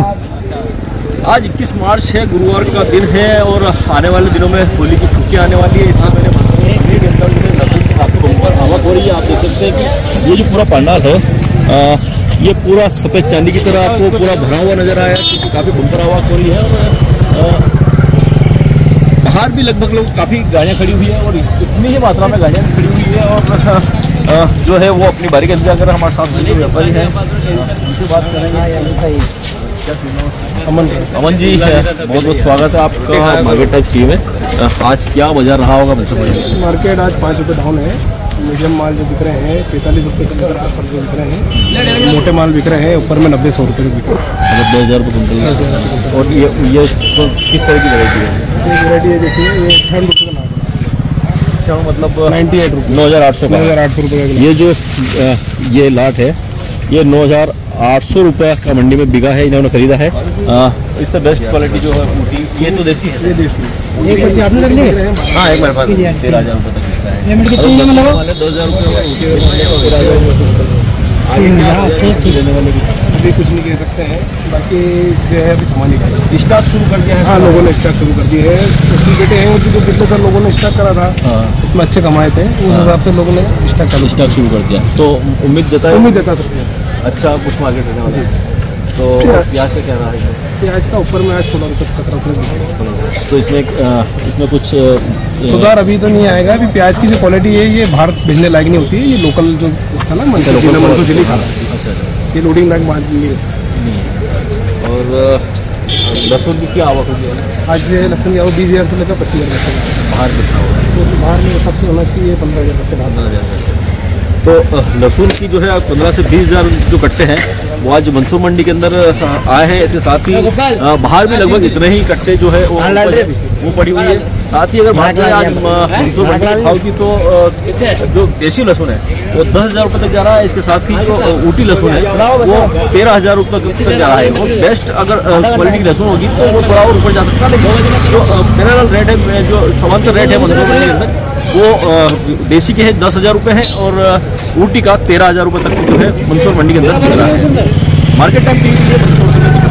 आज 21 मार्च है, गुरुवार का दिन है और आने वाले दिनों में होली की छुट्टियां आने वाली है। इससे पहले के अंदर आपको ऊपर आवक हो रही है। आप देख सकते हैं कि ये जो पूरा पंडाल है ये पूरा सफ़ेद चांदी की तरह आपको पूरा भरा हुआ नजर आया क्योंकि काफ़ी बम्पर आवक हो रही है। बाहर भी लगभग लोग काफ़ी गाड़ियाँ खड़ी हुई है और इतनी ही मात्रा में गाड़ियाँ खड़ी हुई है और जो है वो अपनी बारी के इंतजार कर हमारे साथ व्यापारी है। बात करेंगे अमन जी, बहुत बहुत स्वागत है आपका मार्केट टाइम्स टीवी में। आज क्या बाजार रहा होगा? मार्केट आज 5 रुपये डाउन है। मीडियम माल जो बिक रहे हैं 45 रुपये से लेकर 8 रुपये बिक रहे हैं। मोटे माल बिक रहे हैं ऊपर में 90-100 रुपये बिक रहे हैं, 90,000 रुपये। और ये किस तरह की वैरायटी है? वैरायटी ये देखिए, ये 10 रुपये का नाम है, मतलब 98 रुपये, 9,800 रुपये। ये जो ये लाट है ये 9,800 रुपये का मंडी में बिका है, इन्होंने खरीदा है। इससे बेस्ट क्वालिटी जो है ये तो देसी है। ये देसी है, एक आपने रख ली? हाँ, एक मेरे पास 13,000 रुपये तक मिलता है। मिनट कितने में लगा? 2,000 रुपये। अभी कुछ नहीं कह सकते हैं, बाकी जो है अभी सामान निकाल स्टॉक शुरू कर दिया है। हाँ, लोगों ने स्टॉक शुरू कर दिए है। उसकी बेटे हैं उनकी जो कितने साल लोगों ने स्टॉक करा था उसमें अच्छे कमाए थे, उस हिसाब से लोगों ने स्टॉक शुरू कर दिया। तो उम्मीद जता सकते हैं अच्छा कुछ मार्केट होने वाला है। तो प्याज का क्या रहा है? प्याज का ऊपर में आज 16 रुपये का खतरा। तो इसमें कुछ सुधार अभी तो नहीं आएगा। अभी प्याज की जो क्वालिटी है ये भारत भेजने लायक नहीं होती है, ये लोकल जो था ना मंदसौर जिले का, ये लोडिंग लायक माल नहीं है। और लहसुन की क्या आवक होगी आज? लहसुन की आवक 20,000 से लेकर 25,000 बाहर बिकना होगा। तो बाहर में सबसे होना चाहिए 15,000 से 15,000। तो लहसुन की जो है 15 से 20,000 जो कट्टे हैं वो आज मंदसौर मंडी के अंदर आए हैं। इसके साथ ही बाहर भी लगभग इतने ही कट्टे जो है वो पड़ी हुई है। साथ ही अगर बात करें आज मंदसौर मंडी के भाव की, तो जो देसी लहसुन है वो 10,000 रुपये तक जा रहा है। इसके साथ ही जो ऊटी लहसुन है वो 13,000 रुपये तक जा रहा है। वो बेस्ट अगर क्वालिटी की लहसुन होगी तो वो थोड़ा और ऊपर जा सकता है, लेकिन जो फेनरल रेट है, जो सामान्य रेट है मंदसौर मंडी के अंदर, वो देसी के है 10,000 रुपये है और ऊटी का 13,000 रुपये तक जो है मंदसौर मंडी के अंदर मिल रहा है। मार्केट टाइम टीवी के मंदसौर से।